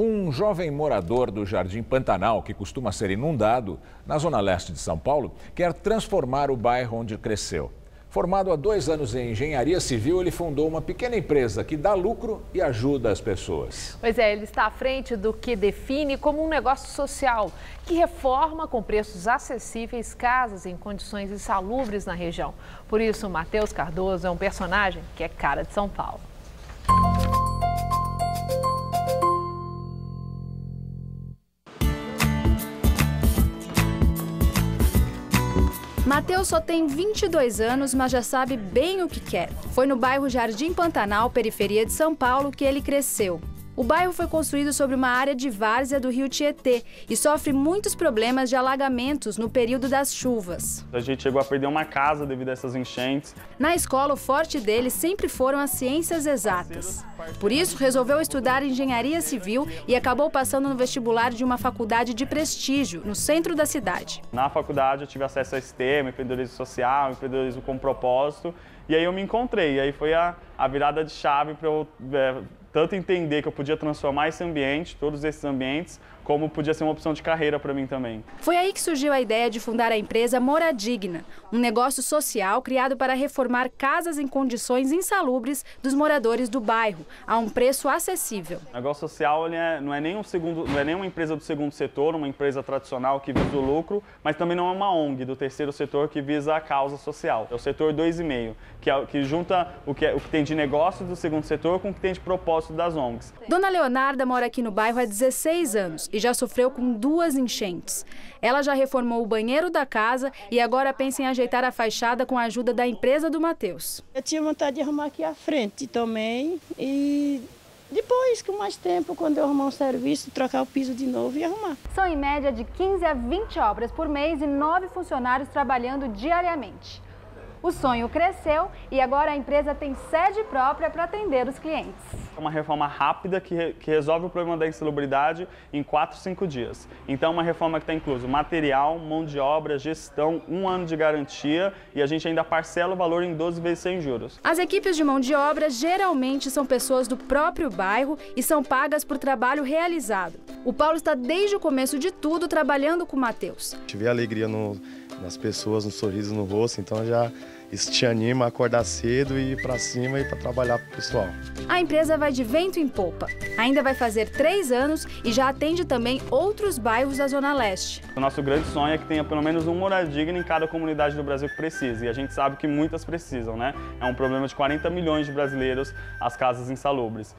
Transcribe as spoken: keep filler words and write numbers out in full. Um jovem morador do Jardim Pantanal, que costuma ser inundado, na zona leste de São Paulo, quer transformar o bairro onde cresceu. Formado há dois anos em engenharia civil, ele fundou uma pequena empresa que dá lucro e ajuda as pessoas. Pois é, ele está à frente do que define como um negócio social, que reforma com preços acessíveis casas em condições insalubres na região. Por isso, Matheus Cardoso é um personagem que é cara de São Paulo. Matheus só tem vinte e dois anos, mas já sabe bem o que quer. Foi no bairro Jardim Pantanal, periferia de São Paulo, que ele cresceu. O bairro foi construído sobre uma área de várzea do rio Tietê e sofre muitos problemas de alagamentos no período das chuvas. A gente chegou a perder uma casa devido a essas enchentes. Na escola, o forte dele sempre foram as ciências exatas. Por isso, resolveu estudar engenharia civil e acabou passando no vestibular de uma faculdade de prestígio, no centro da cidade. Na faculdade, eu tive acesso a STEM, empreendedorismo social, empreendedorismo com propósito. E aí eu me encontrei, e aí foi a, a virada de chave para eu é, tanto entender que eu podia transformar esse ambiente, todos esses ambientes, como podia ser uma opção de carreira para mim também. Foi aí que surgiu a ideia de fundar a empresa MoraDigna, um negócio social criado para reformar casas em condições insalubres dos moradores do bairro, a um preço acessível. O negócio social ele é, não, é nem um segundo, não é nem uma empresa do segundo setor, uma empresa tradicional que visa o lucro, mas também não é uma ONG do terceiro setor que visa a causa social. É o setor dois e meio. Que, é, que junta o que, é, o que tem de negócio do segundo setor com o que tem de propósito das ONGs. Dona Leonarda mora aqui no bairro há dezesseis anos e já sofreu com duas enchentes. Ela já reformou o banheiro da casa e agora pensa em ajeitar a fachada com a ajuda da empresa do Matheus. Eu tinha vontade de arrumar aqui à frente também e... depois, com mais tempo, quando eu arrumar um serviço, trocar o piso de novo e arrumar. São, em média, de quinze a vinte obras por mês e nove funcionários trabalhando diariamente. O sonho cresceu e agora a empresa tem sede própria para atender os clientes. É uma reforma rápida que, re, que resolve o problema da insalubridade em quatro, cinco dias. Então, uma reforma que está incluso material, mão de obra, gestão, um ano de garantia e a gente ainda parcela o valor em doze vezes sem juros. As equipes de mão de obra geralmente são pessoas do próprio bairro e são pagas por trabalho realizado. O Paulo está desde o começo de tudo trabalhando com o Matheus. A gente vê alegria no... nas pessoas, um sorriso no rosto, então já isso te anima a acordar cedo e ir para cima e para trabalhar pro pessoal. A empresa vai de vento em popa. Ainda vai fazer três anos e já atende também outros bairros da Zona Leste. O nosso grande sonho é que tenha pelo menos um MoraDigna em cada comunidade do Brasil que precisa. E a gente sabe que muitas precisam, né? É um problema de quarenta milhões de brasileiros, as casas insalubres.